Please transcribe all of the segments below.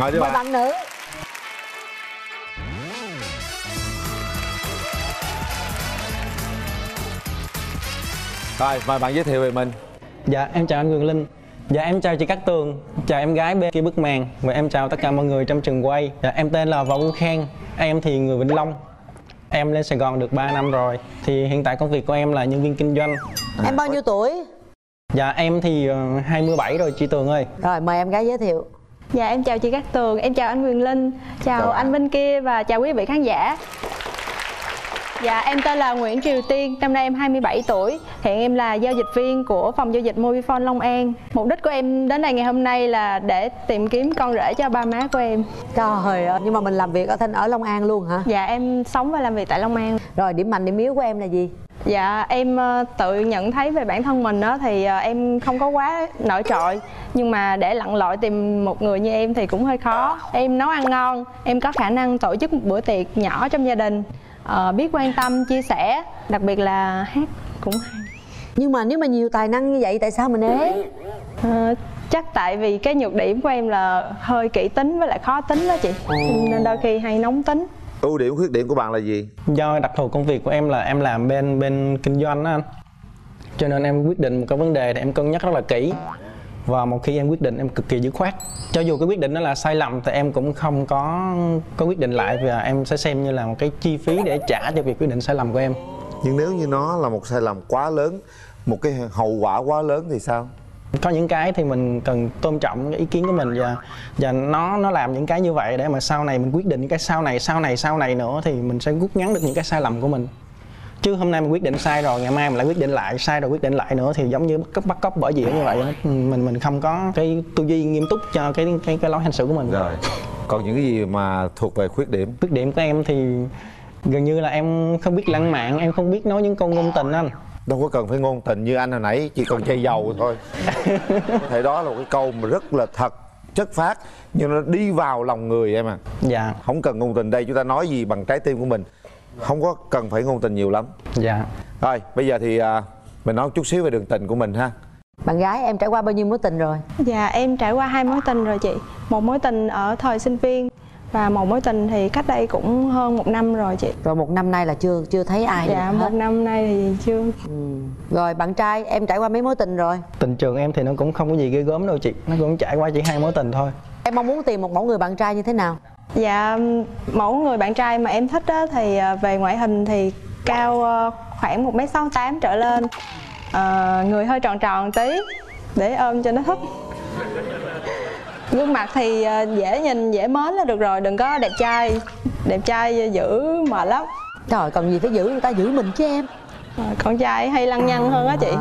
Mời bạn nữ. Rồi, mời bạn giới thiệu về mình. Dạ, em chào anh Quyền Linh. Dạ, em chào chị Cát Tường. Chào em gái bên kia bức màn. Và em chào tất cả mọi người trong trường quay. Dạ, em tên là Võ Khang. Em thì người Vĩnh Long. Em lên Sài Gòn được 3 năm rồi. Thì hiện tại công việc của em là nhân viên kinh doanh. Em bao nhiêu tuổi? Dạ, em thì 27 rồi chị Tường ơi. Rồi, mời em gái giới thiệu. Dạ, em chào chị Cát Tường, em chào anh Quyền Linh. Chào anh bên kia và chào quý vị khán giả. Dạ, em tên là Nguyễn Triều Tiên, năm nay em 27 tuổi. Hiện em là giao dịch viên của phòng giao dịch MobiFone Long An. Mục đích của em đến đây ngày hôm nay là để tìm kiếm con rể cho ba má của em. Trời ơi, nhưng mà mình làm việc ở Long An luôn hả? Dạ, em sống và làm việc tại Long An. Rồi, điểm mạnh, điểm yếu của em là gì? Dạ, em tự nhận thấy về bản thân mình đó thì em không có quá nổi trội. Nhưng mà để lặn lội tìm một người như em thì cũng hơi khó. Em nấu ăn ngon, em có khả năng tổ chức một bữa tiệc nhỏ trong gia đình. Biết quan tâm, chia sẻ, đặc biệt là hát cũng hay. Nhưng mà nếu mà nhiều tài năng như vậy tại sao mình ế? Chắc tại vì cái nhược điểm của em là hơi kỹ tính với lại khó tính đó chị. Nên đôi khi hay nóng tính. Ưu điểm, khuyết điểm của bạn là gì? Do đặc thù công việc của em là em làm bên kinh doanh đó anh. Cho nên em quyết định một cái vấn đề thì em cân nhắc rất là kỹ. Và một khi em quyết định em cực kỳ dứt khoát. Cho dù cái quyết định đó là sai lầm thì em cũng không có quyết định lại. Vì em sẽ xem như là một cái chi phí để trả cho việc quyết định sai lầm của em. Nhưng nếu như nó là một sai lầm quá lớn, một cái hậu quả quá lớn thì sao? Có những cái thì mình cần tôn trọng cái ý kiến của mình. Và nó làm những cái như vậy để mà sau này mình quyết định những cái sau này nữa. Thì mình sẽ rút ngắn được những cái sai lầm của mình. Chứ hôm nay mình quyết định sai rồi, ngày mai mình lại quyết định lại, sai rồi quyết định lại nữa. Thì giống như bắt cóc bởi dĩa như vậy. Mình không có cái tư duy nghiêm túc cho cái lối hành xử của mình. Rồi, còn những cái gì mà thuộc về khuyết điểm? Khuyết điểm của em thì gần như là em không biết lãng mạn, em không biết nói những câu ngôn tình anh. Đâu có cần phải ngôn tình như anh hồi nãy, chỉ cần chai dầu thôi. Thì đó là một cái câu mà rất là thật, chất phát. Nhưng nó đi vào lòng người em à. Dạ. Không cần ngôn tình đây, chúng ta nói gì bằng trái tim của mình. Không có cần phải ngôn tình nhiều lắm. Dạ. Rồi, bây giờ thì mình nói một chút xíu về đường tình của mình ha. Bạn gái, em trải qua bao nhiêu mối tình rồi? Dạ, em trải qua 2 mối tình rồi chị. Một mối tình ở thời sinh viên và một mối tình thì cách đây cũng hơn 1 năm rồi chị. Rồi 1 năm nay là chưa thấy ai. Dạ, 1 năm nay thì chưa. Rồi bạn trai, em trải qua mấy mối tình rồi? Tình trường em thì nó cũng không có gì ghê gớm đâu chị. Nó cũng trải qua chỉ 2 mối tình thôi. Em mong muốn tìm một mẫu người bạn trai như thế nào? Dạ, mẫu người bạn trai mà em thích đó thì về ngoại hình thì cao khoảng 1m68 trở lên, người hơi tròn tròn tí để ôm cho nó thích. Gương mặt thì dễ nhìn, dễ mến là được rồi, đừng có đẹp trai. Đẹp trai dữ mệt lắm. Trời, còn gì phải giữ, người ta giữ mình chứ em. Con trai hay lăng nhăng hơn á chị.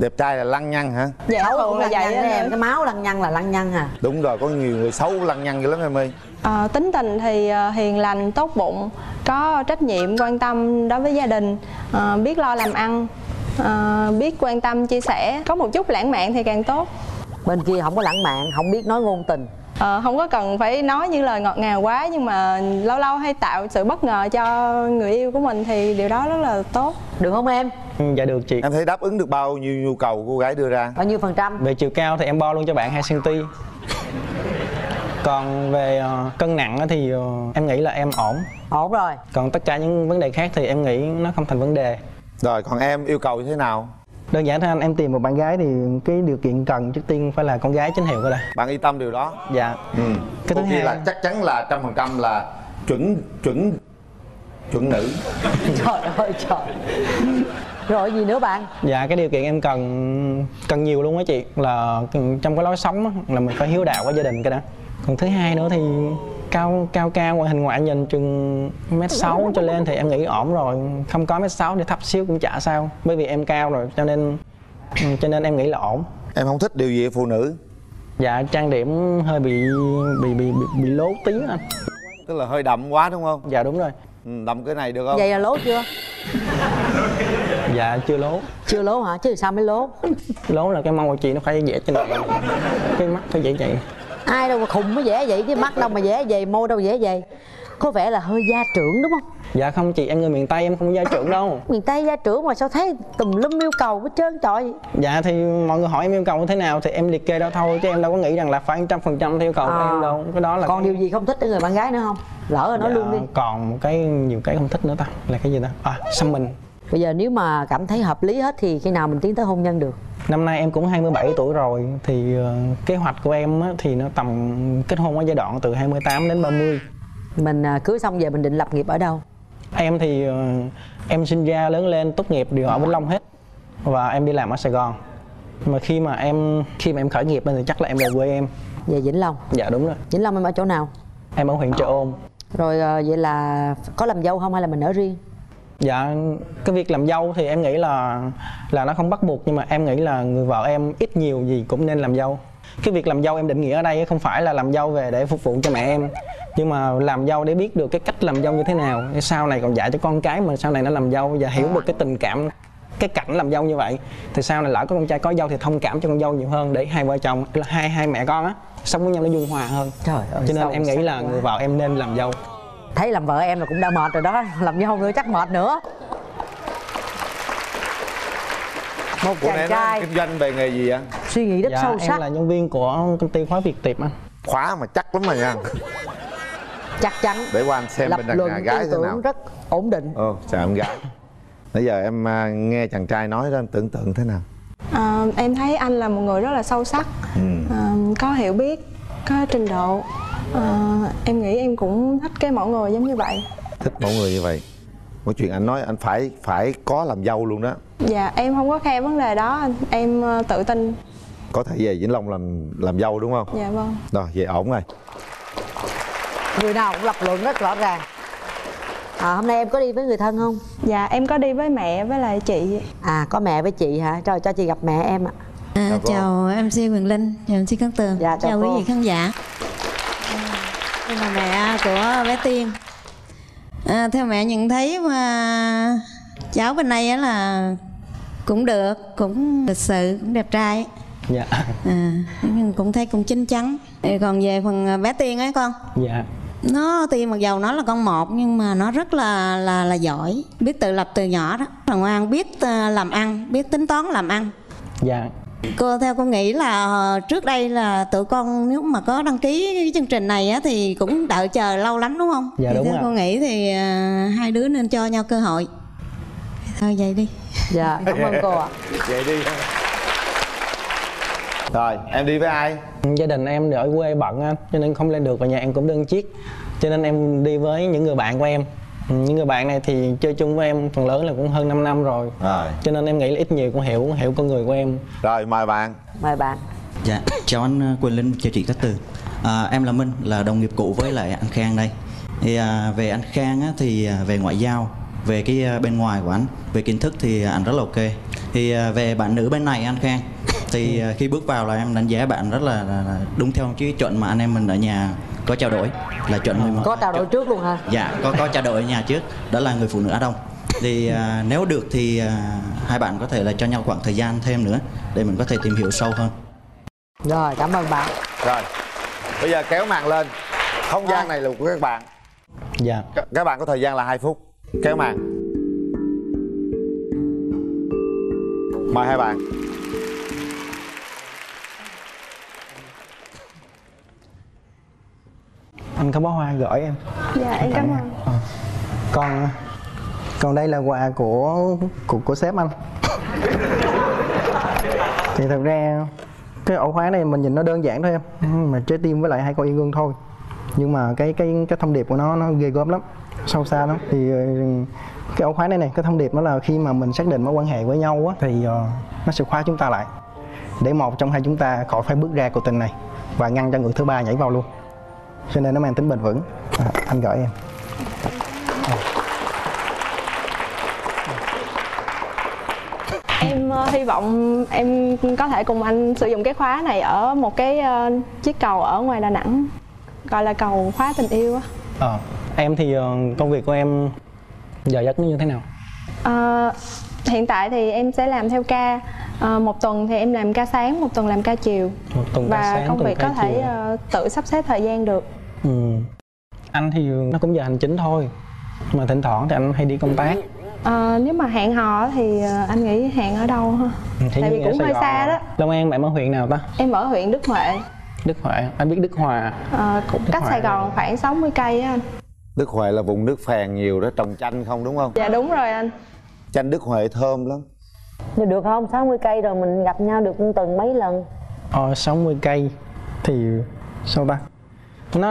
Đẹp trai là lăng nhăng hả? Dạ, thường là vậy đó em. Cái máu lăng nhăng là lăng nhăng hả? Đúng rồi, có nhiều người xấu lăng nhăng dữ lắm em ơi. Tính tình thì hiền lành, tốt bụng, có trách nhiệm, quan tâm đối với gia đình, biết lo làm ăn, biết quan tâm, chia sẻ. Có một chút lãng mạn thì càng tốt. Bên kia không có lãng mạn, không biết nói ngôn tình. Không có cần phải nói những lời ngọt ngào quá. Nhưng mà lâu lâu hay tạo sự bất ngờ cho người yêu của mình thì điều đó rất là tốt. Được không em? Dạ được chị. Em thấy đáp ứng được bao nhiêu nhu cầu cô gái đưa ra? Bao nhiêu %? Về chiều cao thì em bo luôn cho bạn 2cm. Còn về cân nặng thì em nghĩ là em ổn. Ổn rồi. Còn tất cả những vấn đề khác thì em nghĩ nó không thành vấn đề. Rồi còn em yêu cầu như thế nào? Đơn giản thôi anh, em tìm một bạn gái thì cái điều kiện cần trước tiên phải là con gái chính hiệu cơ đây. Bạn yên tâm điều đó. Dạ. Cái thứ hai là chắc chắn là 100% là chuẩn nữ. Trời ơi trời. Rồi gì nữa bạn? Dạ, cái điều kiện em cần nhiều luôn á chị, là trong cái lối sống đó, là mình phải hiếu đạo với gia đình cái đó. Còn thứ hai nữa thì cao ngoại hình ngoại nhìn chừng 1m6 cho lên thì em nghĩ ổn rồi. Không có 1m6 để thấp xíu cũng chả sao, bởi vì em cao rồi cho nên em nghĩ là ổn. Em không thích điều gì phụ nữ? Dạ, trang điểm hơi bị lố tí anh. Tức là hơi đậm quá đúng không? Dạ đúng rồi. Đậm cái này được không? Vậy là lố chưa? Dạ chưa lố. Chưa lố hả? Chứ sao mới lố? Lố là cái mông của chị nó phải vẽ trên này, cái mắt phải vẽ vậy. Ai đâu mà khùng mới vẽ vậy, cái mắt đâu mà vẽ vậy, môi đâu vẽ vậy. Có vẻ là hơi gia trưởng đúng không? Dạ không chị, em người miền Tây em không gia trưởng đâu. Miền Tây gia trưởng mà sao thấy tùm lum yêu cầu hết trơn trời. Dạ thì mọi người hỏi em yêu cầu thế nào thì em liệt kê đó thôi, chứ em đâu có nghĩ rằng là phải 100% theo yêu cầu của em đâu. Cái đó là còn cái... điều gì không thích ở người bạn gái nữa không? Lỡ rồi nói luôn đi. Còn cái nhiều cái không thích nữa ta, là cái gì ta? Xăm mình. Bây giờ nếu mà cảm thấy hợp lý hết thì khi nào mình tiến tới hôn nhân được? Năm nay em cũng 27 tuổi rồi, thì kế hoạch của em thì nó tầm kết hôn ở giai đoạn từ 28 đến 30. Mình cưới xong về mình định lập nghiệp ở đâu? Em thì em sinh ra lớn lên tốt nghiệp đều ở Vĩnh Long hết, và em đi làm ở Sài Gòn. Mà khi mà em khởi nghiệp thì chắc là em về quê em. Về Vĩnh Long? Dạ đúng rồi. Vĩnh Long em ở chỗ nào? Em ở huyện Trà Ôn. Rồi vậy là có làm dâu không hay là mình ở riêng? Dạ, cái việc làm dâu thì em nghĩ là nó không bắt buộc, nhưng mà em nghĩ là người vợ em ít nhiều gì cũng nên làm dâu. Cái việc làm dâu em định nghĩa ở đây không phải là làm dâu về để phục vụ cho mẹ em, nhưng mà làm dâu để biết được cái cách làm dâu như thế nào để sau này còn dạy cho con cái mà sau này nó làm dâu và hiểu được cái tình cảm, cái cảnh làm dâu như vậy, thì sau này lỡ có con trai có dâu thì thông cảm cho con dâu nhiều hơn, để hai vợ chồng là hai mẹ con á sống với nhau nó dung hòa hơn. Trời ơi, cho nên em nghĩ là người vợ em nên làm dâu. Thấy làm vợ em là cũng đã mệt rồi đó, làm dâu nữa chắc mệt nữa. Một chàng trai kinh doanh về nghề gì ạ? Suy nghĩ rất sâu sắc. Em là nhân viên của công ty Khóa Việt Tiệp anh. Khóa mà chắc lắm rồi nha. Chắc chắn. Để qua anh xem bên đàn nhà gái thế nào. Rất ổn định. Ồ, chào em gái. Nãy giờ em nghe chàng trai nói đó, em tưởng tượng thế nào? Em thấy anh là một người rất là sâu sắc, có hiểu biết, có trình độ. Em nghĩ em cũng thích cái mẫu người giống như vậy. Thích mẫu người như vậy. Mọi chuyện anh nói anh phải có làm dâu luôn đó. Dạ em không có khe vấn đề đó anh, em tự tin. Có thể về Vĩnh Long làm dâu đúng không? Dạ vâng. Rồi vậy ổn rồi. Người nào cũng lập luận rất rõ ràng. Hôm nay em có đi với người thân không? Dạ em có đi với mẹ với lại chị. À có mẹ với chị hả? Rồi cho chị gặp mẹ em ạ. Chào MC Quyền Linh, chào MC Cát Tường. Dạ, chào quý vị khán giả. Em là mẹ của bé Tiên. Theo mẹ nhận thấy mà cháu bên này là cũng được, cũng lịch sự, cũng đẹp trai. Dạ. Cũng thấy cũng chín chắn. Còn về phần bé Tiên ấy con. Dạ. Nó tuy mặc dầu nó là con một nhưng mà nó rất là giỏi, biết tự lập từ nhỏ đó, là ngoan, biết làm ăn, biết tính toán làm ăn. Dạ. Cô theo con nghĩ là trước đây là tụi con nếu mà có đăng ký cái chương trình này á, thì cũng đợi chờ lâu lắm đúng không? Dạ thì đúng. Theo con nghĩ thì hai đứa nên cho nhau cơ hội. Thôi vậy đi. Dạ cảm ơn cô ạ. Vậy đi. Rồi em đi với ai? Gia đình em ở quê bận á, cho nên không lên được, và nhà em cũng đơn chiếc, cho nên em đi với những người bạn của em. Những người bạn này thì chơi chung với em phần lớn là cũng hơn 5 năm rồi. Cho nên em nghĩ là ít nhiều cũng hiểu con người của em. Rồi mời bạn. Mời bạn. Dạ, chào anh Quyền Linh, chào chị Cát Tường. Em là Minh, là đồng nghiệp cũ với lại anh Khang đây. Thì về anh Khang á, thì về ngoại giao, về cái bên ngoài của anh, về kiến thức thì anh rất là ok. Thì về bạn nữ bên này anh Khang, thì khi bước vào là em đánh giá bạn rất là đúng theo cái chuẩn mà anh em mình ở nhà có trao đổi, là chuẩn mà có trao đổi trước luôn hả? Dạ, có trao đổi ở nhà trước, đó là người phụ nữ Á Đông. Thì nếu được thì hai bạn có thể là cho nhau khoảng thời gian thêm nữa để mình có thể tìm hiểu sâu hơn. Rồi, cảm ơn bạn. Rồi, bây giờ kéo màn lên. Không gian này là của các bạn. Dạ. Các bạn có thời gian là 2 phút. Kéo màn. Mời hai bạn. Anh có bó hoa gửi em. Dạ em cảm ơn. Còn đây là quà của sếp anh. Thì thật ra cái ổ khóa này mình nhìn nó đơn giản thôi em, mà trái tim với lại hai con yên gương thôi, nhưng mà cái thông điệp của nó ghê gớm lắm, sâu xa lắm. Thì cái ổ khóa này cái thông điệp nó là khi mà mình xác định mối quan hệ với nhau á, thì nó sẽ khóa chúng ta lại để một trong hai chúng ta khỏi phải bước ra cuộc tình này và ngăn cho người thứ ba nhảy vào luôn, cho nên nó mang tính bền vững. Anh gửi em. Em hy vọng em có thể cùng anh sử dụng cái khóa này ở một cái chiếc cầu ở ngoài Đà Nẵng, gọi là cầu khóa tình yêu á. Em thì công việc của em giờ giấc nó như thế nào? Hiện tại thì em sẽ làm theo ca, một tuần thì em làm ca sáng, một tuần làm ca chiều. Một tuần ca sáng, công việc có thể tự sắp xếp thời gian được. Anh thì nó cũng giờ hành chính thôi, Mà thỉnh thoảng thì anh hay đi công tác. Nếu mà hẹn hò thì anh nghĩ hẹn ở đâu ha? Tại vì cũng hơi xa đó. Long An bạn ở huyện nào ta? Em ở huyện Đức Huệ. Đức Huệ, anh biết Đức Hòa. Cũng cách Sài Gòn khoảng 60 cây á anh. Đức Huệ là vùng nước phèn nhiều đó, trồng chanh không đúng không? Dạ đúng rồi anh. Chanh Đức Huệ thơm lắm. Được không? 60 cây rồi mình gặp nhau được từng mấy lần? 60 cây thì sao ta?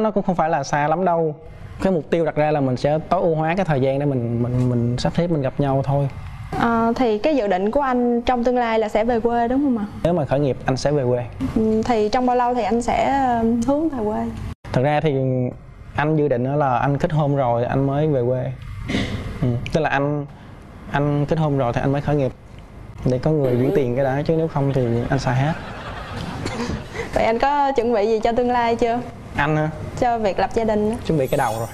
Nó cũng không phải là xa lắm đâu. Cái mục tiêu đặt ra là mình sẽ tối ưu hóa cái thời gian để mình sắp xếp mình gặp nhau thôi. Thì cái dự định của anh trong tương lai là sẽ về quê đúng không ạ? Nếu mà khởi nghiệp anh sẽ về quê. Thì trong bao lâu thì anh sẽ hướng về quê? Thật ra thì anh dự định đó là anh kết hôn rồi anh mới về quê. Tức là anh kết hôn rồi thì anh mới khởi nghiệp để có người giữ tiền cái đã, chứ nếu không thì anh xài hết. Vậy anh có chuẩn bị gì cho tương lai chưa? Anh hả? Cho việc lập gia đình. Chuẩn bị cái đầu rồi.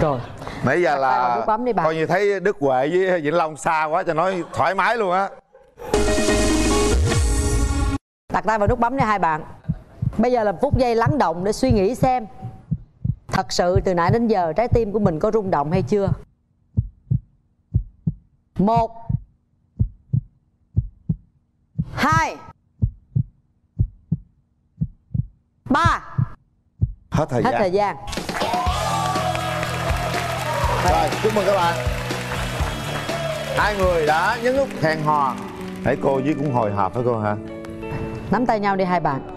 Rồi. Nãy giờ là coi như thấy Đức Huệ với Vĩnh Long xa quá cho nói thoải mái luôn á. Đặt tay vào nút bấm nha hai bạn. Bây giờ là phút giây lắng động để suy nghĩ xem thật sự từ nãy đến giờ trái tim của mình có rung động hay chưa. 1 2 3. Hết thời gian. Rồi, chúc mừng các bạn. Hai người đã nhấn nút hẹn hò. Thấy cô với cũng hồi hộp phải cô hả? Nắm tay nhau đi hai bạn.